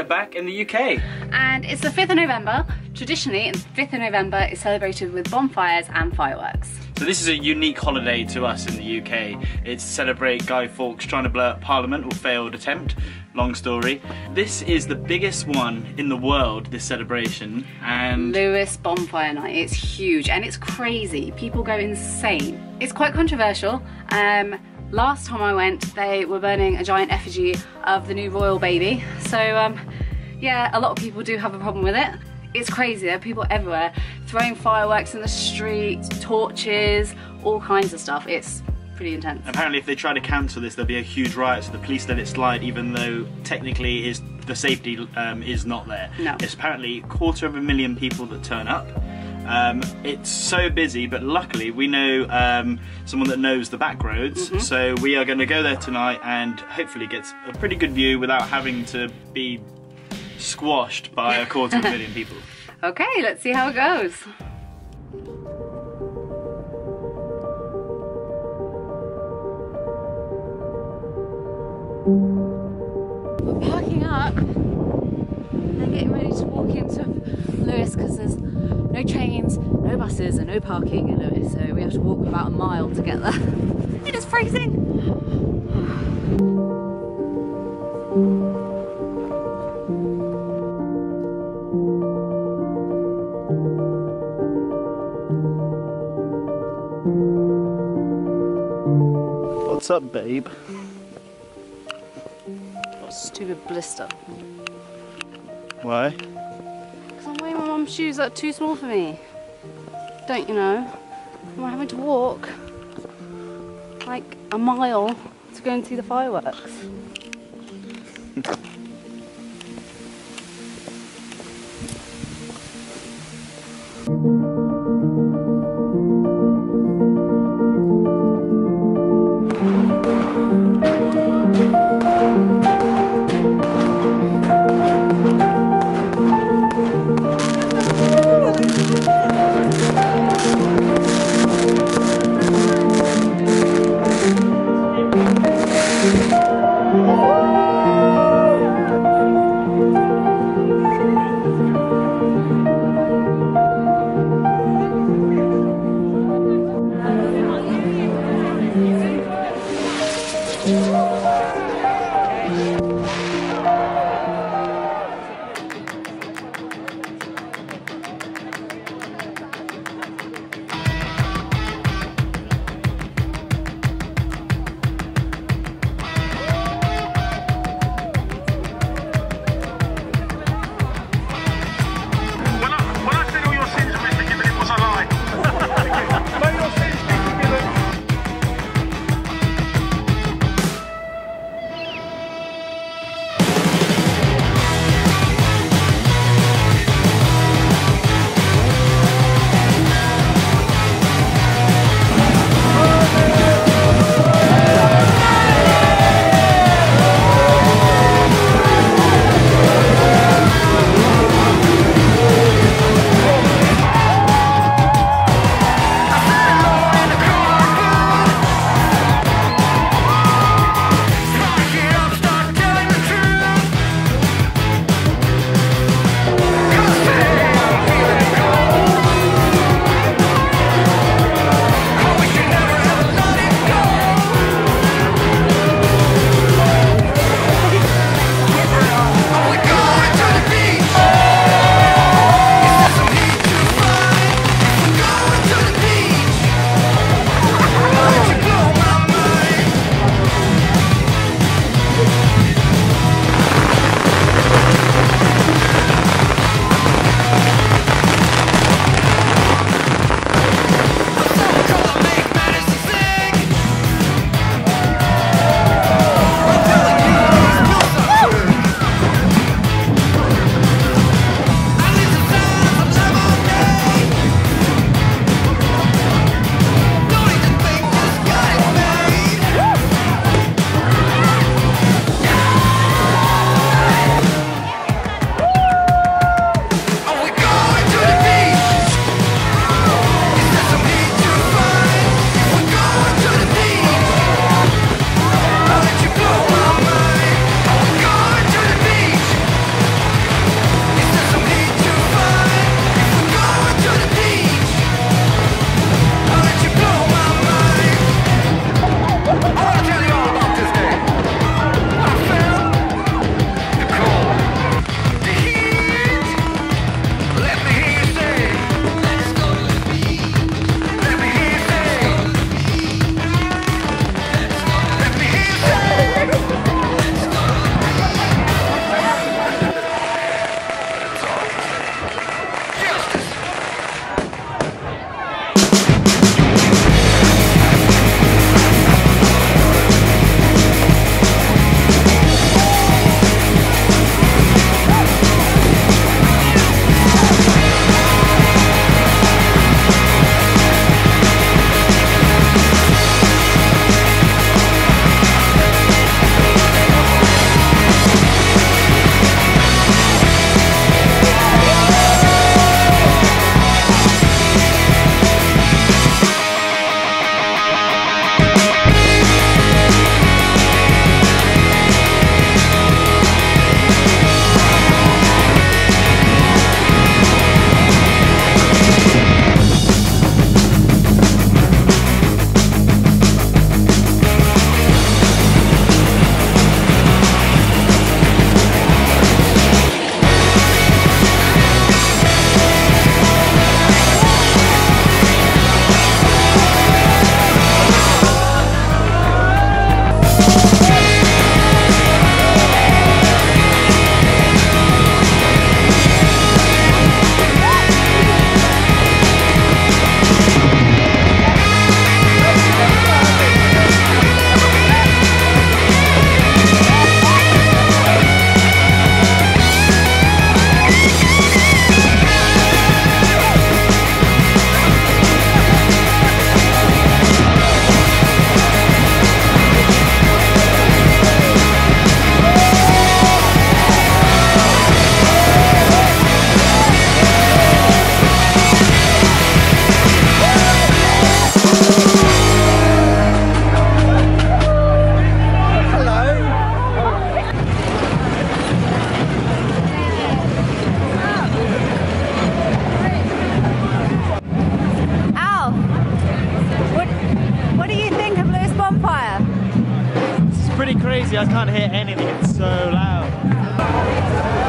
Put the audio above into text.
are back in the UK. And it's the 5th of November. Traditionally, the 5th of November is celebrated with bonfires and fireworks. So this is a unique holiday to us in the UK. It's to celebrate Guy Fawkes trying to blow up Parliament, or failed attempt. Long story. This is the biggest one in the world, this celebration. And Lewes bonfire night. It's huge and it's crazy. People go insane. It's quite controversial. Last time I went, they were burning a giant effigy of the new royal baby. So yeah, a lot of people do have a problem with it. It's crazy, there are people everywhere throwing fireworks in the street, torches, all kinds of stuff. It's pretty intense. Apparently if they try to cancel this, there'll be a huge riot, so the police let it slide, even though technically the safety is not there. No. It's apparently 250,000 people that turn up. It's so busy, but luckily we know someone that knows the back roads, so we are going to go there tonight and hopefully get a pretty good view without having to be squashed by a 250,000 people. Okay, let's see how it goes. We're parking up and getting ready to walk into Lewes because there's no trains, no buses and no parking in Lewes, so we have to walk about a mile to get there. It is freezing! What's up, babe? Stupid blister. Why? Because I'm wearing my mum's shoes that are too small for me. Don't you know? I'm having to walk like a mile to go and see the fireworks. crazy, I can't hear anything, it's so loud.